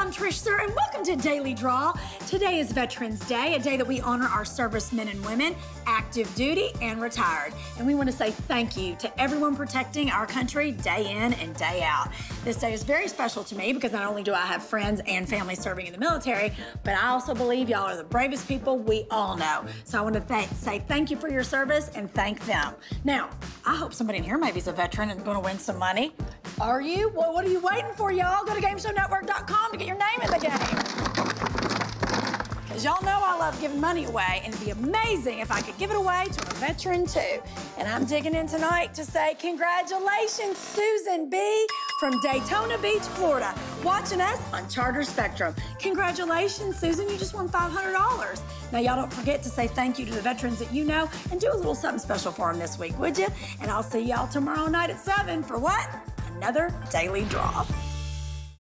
I'm Trish Suhr, and welcome to Daily Draw. Today is Veterans Day, a day that we honor our servicemen and women, active duty and retired. And we want to say thank you to everyone protecting our country day in and day out. This day is very special to me because not only do I have friends and family serving in the military, but I also believe y'all are the bravest people we all know. So I want to say thank you for your service and thank them. Now, I hope somebody in here maybe is a veteran and going to win some money. Are you? Well, what are you waiting for, y'all? Go to gameshownetwork.com to get your name in the game. Because y'all know I love giving money away, and it'd be amazing if I could give it away to a veteran, too. And I'm digging in tonight to say congratulations, Susan B. from Daytona Beach, Florida, watching us on Charter Spectrum. Congratulations, Susan. You just won $500. Now, y'all don't forget to say thank you to the veterans that you know and do a little something special for them this week, would you? And I'll see y'all tomorrow night at 7 for what? Another Daily Draw.